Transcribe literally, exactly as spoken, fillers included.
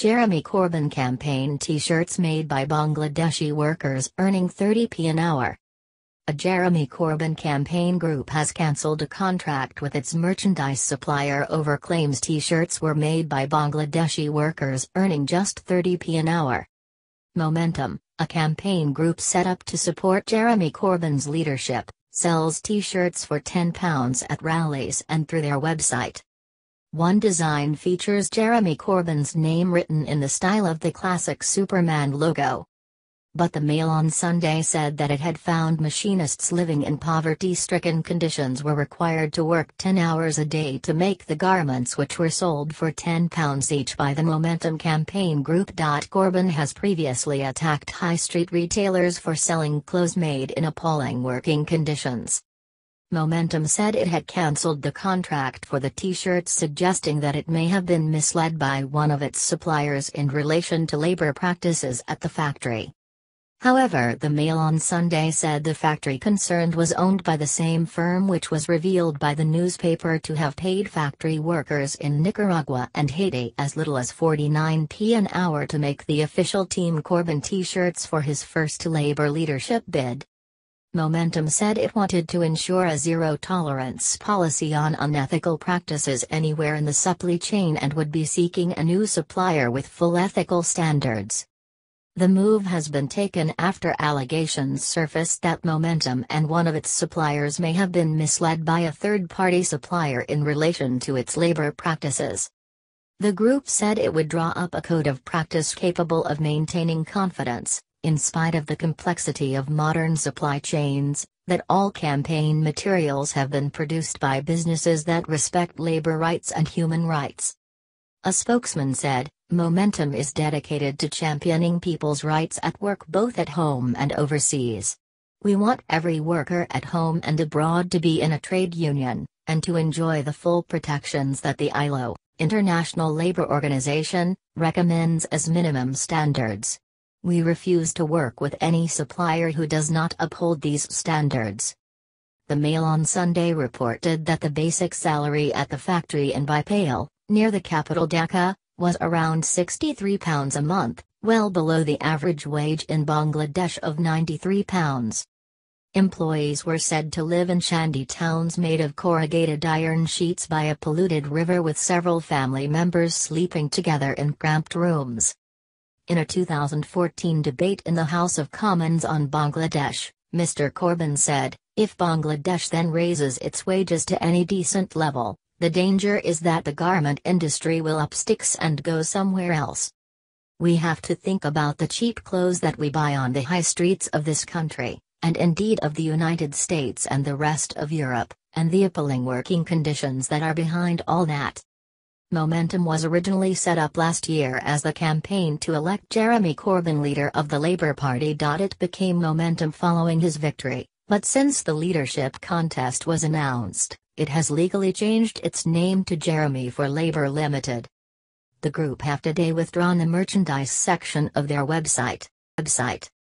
Jeremy Corbyn campaign T-shirts made by Bangladeshi workers earning thirty pence an hour. A Jeremy Corbyn campaign group has cancelled a contract with its merchandise supplier over claims T-shirts were made by Bangladeshi workers earning just thirty pence an hour. Momentum, a campaign group set up to support Jeremy Corbyn's leadership, sells T-shirts for ten pounds at rallies and through their website. One design features Jeremy Corbyn's name written in the style of the classic Superman logo. But the Mail on Sunday said that it had found machinists living in poverty-stricken conditions were required to work ten hours a day to make the garments which were sold for ten pounds each by the Momentum campaign group. Corbyn has previously attacked high street retailers for selling clothes made in appalling working conditions. Momentum said it had cancelled the contract for the T-shirts, suggesting that it may have been misled by one of its suppliers in relation to labour practices at the factory. However, the Mail on Sunday said the factory concerned was owned by the same firm which was revealed by the newspaper to have paid factory workers in Nicaragua and Haiti as little as forty-nine pence an hour to make the official Team Corbyn T-shirts for his first Labour leadership bid. Momentum said it wanted to ensure a zero-tolerance policy on unethical practices anywhere in the supply chain and would be seeking a new supplier with full ethical standards. The move has been taken after allegations surfaced that Momentum and one of its suppliers may have been misled by a third-party supplier in relation to its labor practices. The group said it would draw up a code of practice capable of maintaining confidence, in spite of the complexity of modern supply chains, that all campaign materials have been produced by businesses that respect labor rights and human rights. A spokesman said, "Momentum is dedicated to championing people's rights at work both at home and overseas. We want every worker at home and abroad to be in a trade union, and to enjoy the full protections that the I L O, International Labour Organization, recommends as minimum standards. We refuse to work with any supplier who does not uphold these standards." The Mail on Sunday reported that the basic salary at the factory in Bipail, near the capital Dhaka, was around sixty-three pounds a month, well below the average wage in Bangladesh of ninety-three pounds. Employees were said to live in shanty towns made of corrugated iron sheets by a polluted river, with several family members sleeping together in cramped rooms. In a two thousand fourteen debate in the House of Commons on Bangladesh, Mister Corbyn said, "If Bangladesh then raises its wages to any decent level, the danger is that the garment industry will up sticks and go somewhere else. We have to think about the cheap clothes that we buy on the high streets of this country, and indeed of the United States and the rest of Europe, and the appalling working conditions that are behind all that." Momentum was originally set up last year as the campaign to elect Jeremy Corbyn leader of the Labour Party. It became Momentum following his victory, but since the leadership contest was announced, it has legally changed its name to Jeremy for Labor Limited. The group have today withdrawn the merchandise section of their website. website.